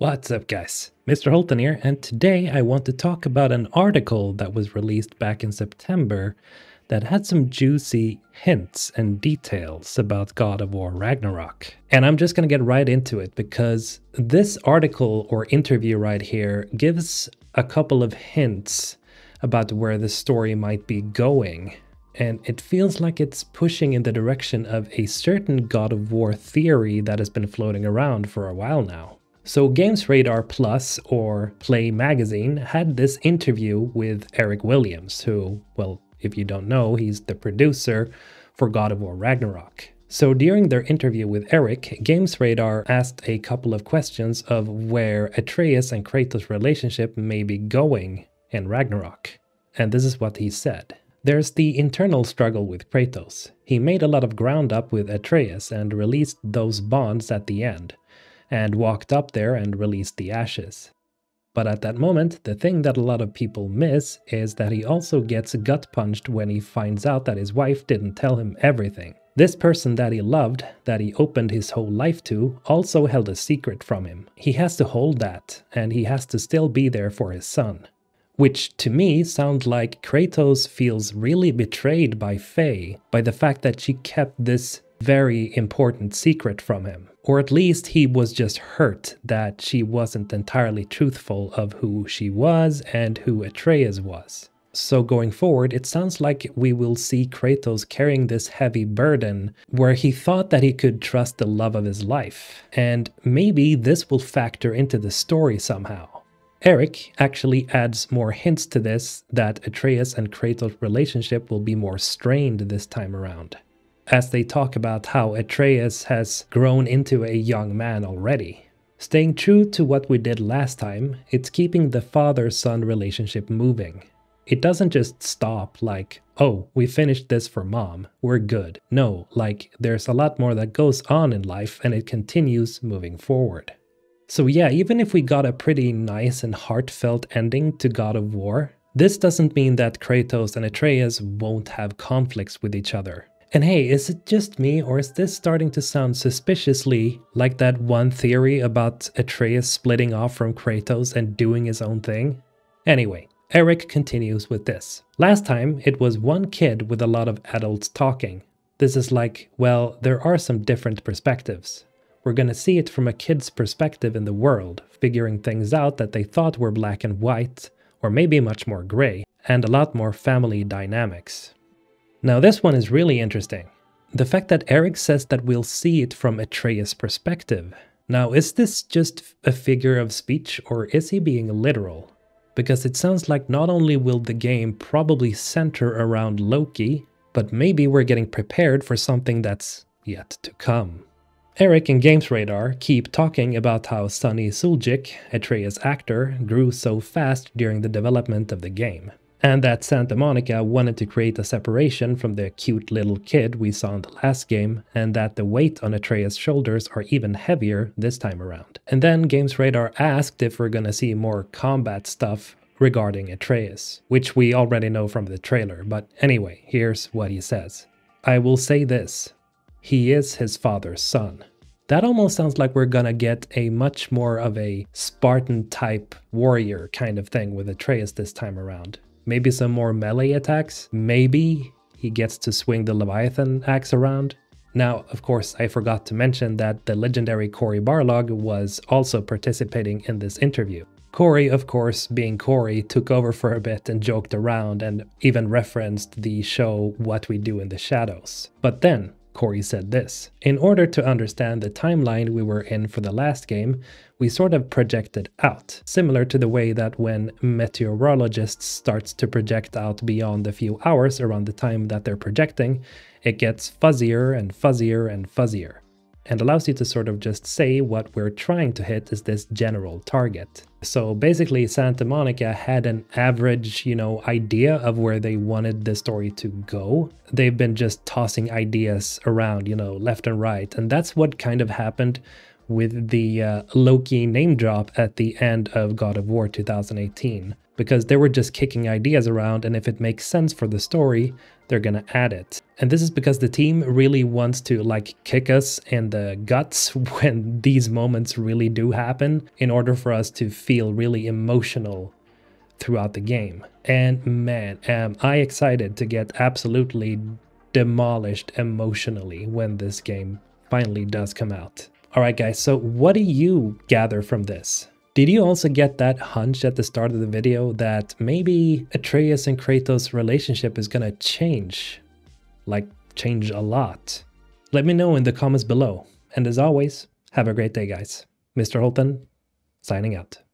What's up guys, Mr. Hulthen here, and today I want to talk about an article that was released back in September that had some juicy hints and details about God of War Ragnarok. And I'm just gonna get right into it because this article or interview right here gives a couple of hints about where the story might be going. And it feels like it's pushing in the direction of a certain God of War theory that has been floating around for a while now. So GamesRadar Plus, or Play Magazine, had this interview with Eric Williams, who, well, if you don't know, he's the producer for God of War Ragnarok. So during their interview with Eric, GamesRadar asked a couple of questions of where Atreus and Kratos' relationship may be going in Ragnarok. And this is what he said. There's the internal struggle with Kratos. He made a lot of ground up with Atreus and released those bonds at the end, and walked up there and released the ashes. But at that moment, the thing that a lot of people miss is that he also gets gut punched when he finds out that his wife didn't tell him everything. This person that he loved, that he opened his whole life to, also held a secret from him. He has to hold that, and he has to still be there for his son. Which to me sounds like Kratos feels really betrayed by Faye, by the fact that she kept this very important secret from him. Or at least he was just hurt that she wasn't entirely truthful of who she was and who Atreus was. So going forward, it sounds like we will see Kratos carrying this heavy burden where he thought that he could trust the love of his life. And maybe this will factor into the story somehow. Eric actually adds more hints to this, that Atreus and Kratos' relationship will be more strained this time around, as they talk about how Atreus has grown into a young man already. Staying true to what we did last time, it's keeping the father-son relationship moving. It doesn't just stop like, oh, we finished this for mom, we're good. No, like, there's a lot more that goes on in life and it continues moving forward. So yeah, even if we got a pretty nice and heartfelt ending to God of War, this doesn't mean that Kratos and Atreus won't have conflicts with each other. And hey, is it just me, or is this starting to sound suspiciously like that one theory about Atreus splitting off from Kratos and doing his own thing? Anyway, Eric continues with this. Last time, it was one kid with a lot of adults talking. This is like, well, there are some different perspectives. We're gonna see it from a kid's perspective in the world, figuring things out that they thought were black and white, or maybe much more gray, and a lot more family dynamics. Now this one is really interesting. The fact that Eric says that we'll see it from Atreus' perspective. Now is this just a figure of speech, or is he being literal? Because it sounds like not only will the game probably center around Loki, but maybe we're getting prepared for something that's yet to come. Eric and GamesRadar keep talking about how Sunny Suljic, Atreus' actor, grew so fast during the development of the game, and that Santa Monica wanted to create a separation from the cute little kid we saw in the last game, and that the weight on Atreus' shoulders are even heavier this time around. And then GamesRadar asked if we're gonna see more combat stuff regarding Atreus, which we already know from the trailer, but anyway, here's what he says. I will say this, he is his father's son. That almost sounds like we're gonna get a much more of a Spartan-type warrior kind of thing with Atreus this time around. Maybe some more melee attacks, maybe he gets to swing the Leviathan axe around. Now, of course, I forgot to mention that the legendary Cory Barlog was also participating in this interview. Cory, of course, being Cory, took over for a bit and joked around and even referenced the show What We Do in the Shadows. But then, Cory said this. In order to understand the timeline we were in for the last game, we sort of projected out, similar to the way that when meteorologists starts to project out beyond a few hours around the time that they're projecting, it gets fuzzier and fuzzier and fuzzier, and allows you to sort of just say what we're trying to hit is this general target. So basically Santa Monica had an average, idea of where they wanted the story to go. They've been just tossing ideas around, left and right, and that's what kind of happened with the Loki name drop at the end of God of War 2018, because they were just kicking ideas around, and if it makes sense for the story, they're gonna add it. And this is because the team really wants to like kick us in the guts when these moments really do happen in order for us to feel really emotional throughout the game. And man, am I excited to get absolutely demolished emotionally when this game finally does come out. All right guys, so what do you gather from this? Did you also get that hunch at the start of the video that maybe Atreus and Kratos' relationship is gonna change? Like, change a lot? Let me know in the comments below. And as always, have a great day guys. Mr. Hulthen, signing out.